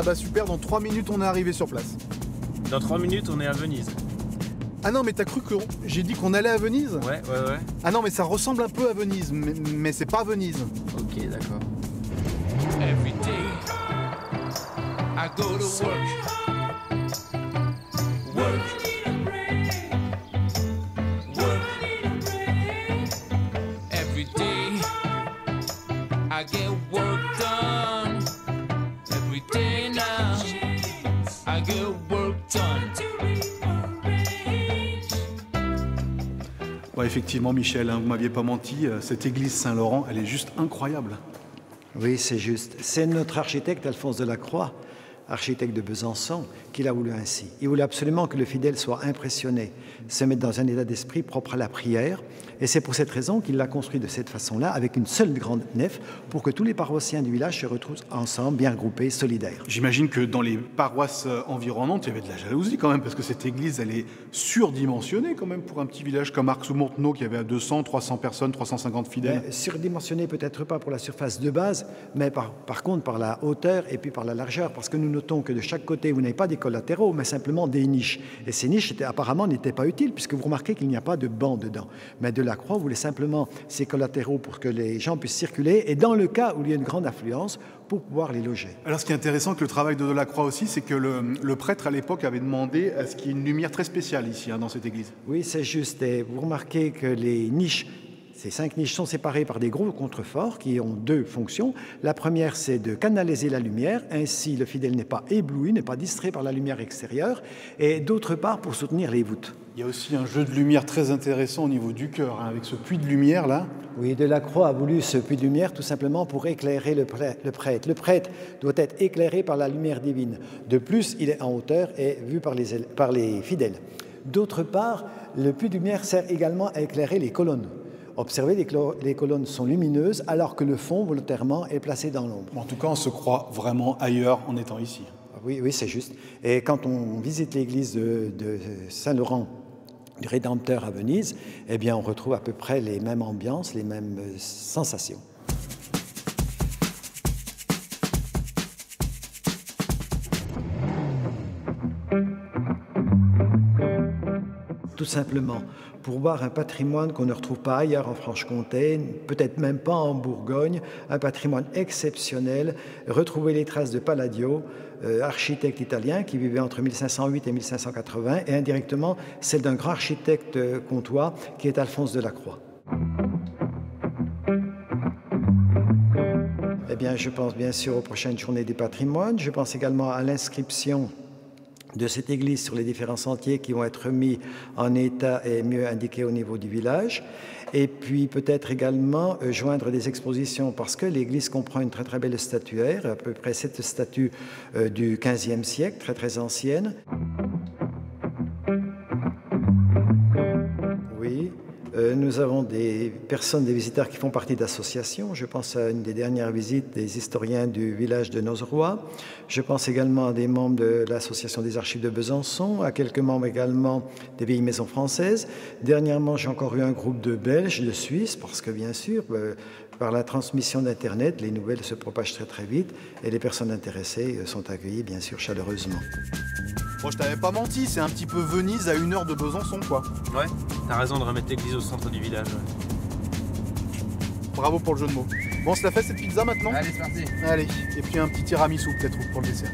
Ah bah super, dans 3 minutes on est arrivé sur place. Dans 3 minutes on est à Venise. Ah non mais t'as cru que j'ai dit qu'on allait à Venise? Ouais. Ah non mais ça ressemble un peu à Venise, mais c'est pas Venise. Ok, d'accord. Every day I go to work. Every day I get work done. Every day now I get work done. Ouais, effectivement Michel, hein, vous m'aviez pas menti, cette église Saint-Laurent, elle est juste incroyable. Oui, c'est juste. C'est notre architecte, Alphonse Delacroix, architecte de Besançon, qui l'a voulu ainsi. Il voulait absolument que le fidèle soit impressionné, se mettre dans un état d'esprit propre à la prière. Et c'est pour cette raison qu'il l'a construit de cette façon-là, avec une seule grande nef, pour que tous les paroissiens du village se retrouvent ensemble, bien groupés, solidaires. J'imagine que dans les paroisses environnantes, il y avait de la jalousie quand même, parce que cette église, elle est surdimensionnée quand même pour un petit village comme Arc-Sous-Montenot, qui avait à 200, 300 personnes, 350 fidèles. Surdimensionnée peut-être pas pour la surface de base, mais par contre par la hauteur et puis par la largeur, parce que nous notons que de chaque côté, vous n'avez pas des collatéraux, mais simplement des niches. Et ces niches, apparemment, n'étaient pas utiles, puisque vous remarquez qu'il n'y a pas de banc dedans. Mais de la Croix voulait simplement ces collatéraux pour que les gens puissent circuler, et dans le cas où il y a une grande affluence, pour pouvoir les loger. Alors ce qui est intéressant avec le travail de Delacroix aussi, c'est que le prêtre à l'époque avait demandé à ce qu'il y ait une lumière très spéciale ici, hein, dans cette église. Oui, c'est juste. Et vous remarquez que les niches, ces 5 niches sont séparées par des gros contreforts qui ont 2 fonctions. La première, c'est de canaliser la lumière. Ainsi, le fidèle n'est pas ébloui, n'est pas distrait par la lumière extérieure. Et d'autre part, pour soutenir les voûtes. Il y a aussi un jeu de lumière très intéressant au niveau du chœur, hein, avec ce puits de lumière là. Oui, Delacroix a voulu ce puits de lumière tout simplement pour éclairer le prêtre. Le prêtre doit être éclairé par la lumière divine. De plus, il est en hauteur et vu par les fidèles. D'autre part, le puits de lumière sert également à éclairer les colonnes. Observez, les colonnes sont lumineuses, alors que le fond, volontairement, est placé dans l'ombre. En tout cas, on se croit vraiment ailleurs en étant ici. Oui, c'est juste. Et quand on visite l'église de Saint-Laurent, du Rédempteur à Venise, eh bien, on retrouve à peu près les mêmes ambiances, les mêmes sensations. Tout simplement, pour voir un patrimoine qu'on ne retrouve pas ailleurs en Franche-Comté, peut-être même pas en Bourgogne, un patrimoine exceptionnel, retrouver les traces de Palladio, architecte italien qui vivait entre 1508 et 1580, et indirectement celle d'un grand architecte comtois qui est Alphonse Delacroix. Eh bien, je pense bien sûr aux prochaines journées des patrimoines, je pense également à l'inscription de cette église sur les différents sentiers qui vont être mis en état et mieux indiqués au niveau du village. Et puis peut-être également joindre des expositions, parce que l'église comprend une très très belle statuaire, à peu près 7 statues du XVe siècle, très très anciennes. Nous avons des personnes, des visiteurs qui font partie d'associations. Je pense à une des dernières visites des historiens du village de Nozeroy. Je pense également à des membres de l'association des archives de Besançon, à quelques membres également des vieilles maisons françaises. Dernièrement, j'ai encore eu un groupe de Belges, de Suisses, parce que bien sûr, par la transmission d'Internet, les nouvelles se propagent très très vite et les personnes intéressées sont accueillies bien sûr chaleureusement. Bon, je t'avais pas menti, c'est un petit peu Venise à 1 heure de Besançon, quoi. Ouais, t'as raison de remettre l'église au centre du village. Ouais. Bravo pour le jeu de mots. Bon, on se la fait cette pizza maintenant? Allez, c'est parti. Allez, et puis un petit tiramisu peut-être pour le dessert.